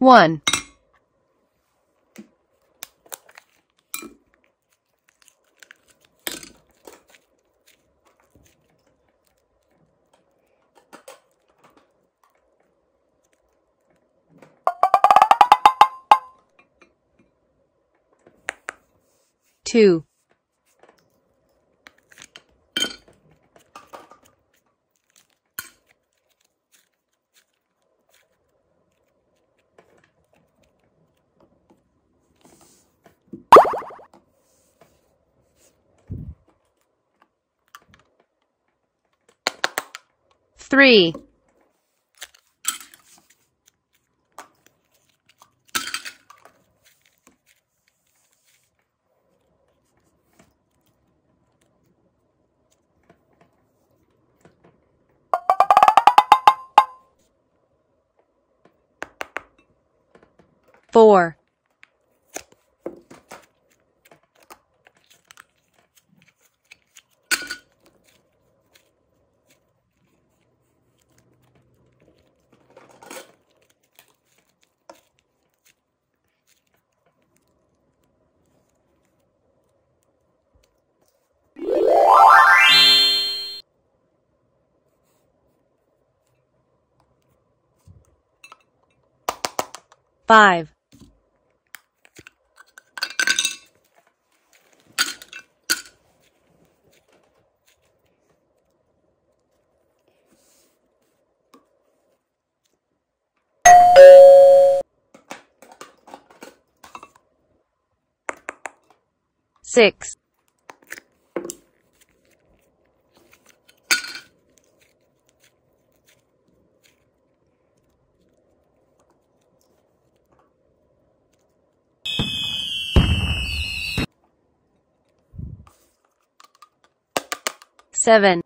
1. 2. 3. 4. 5. 6. 7.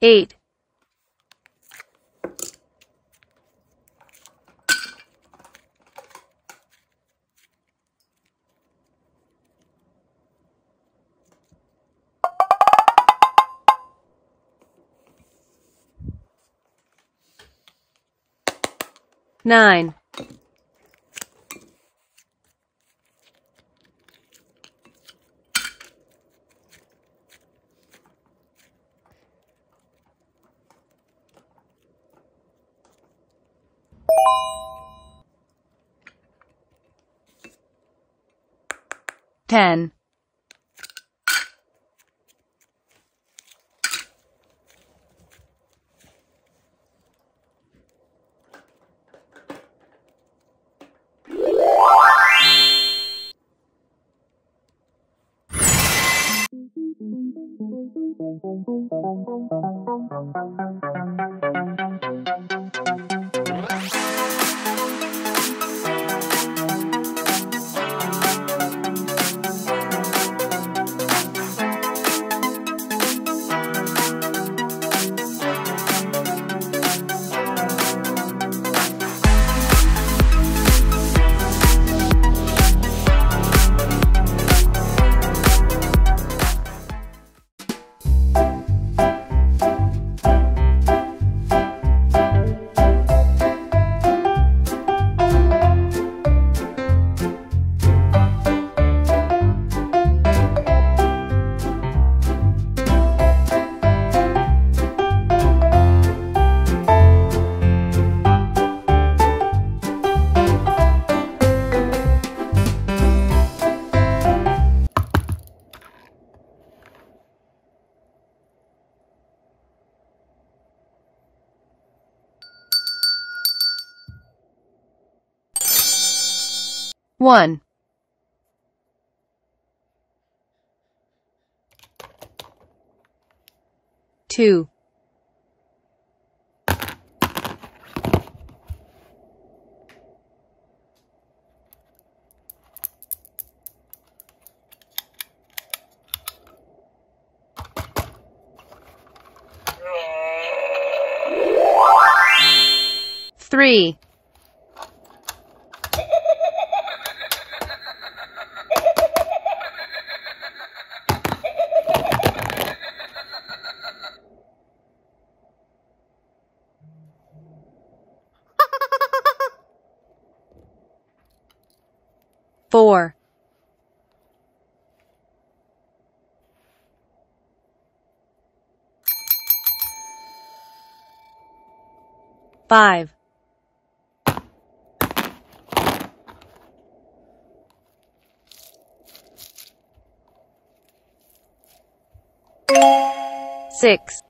8. 9. 10. 1. 2. 3. 4. 5. 6.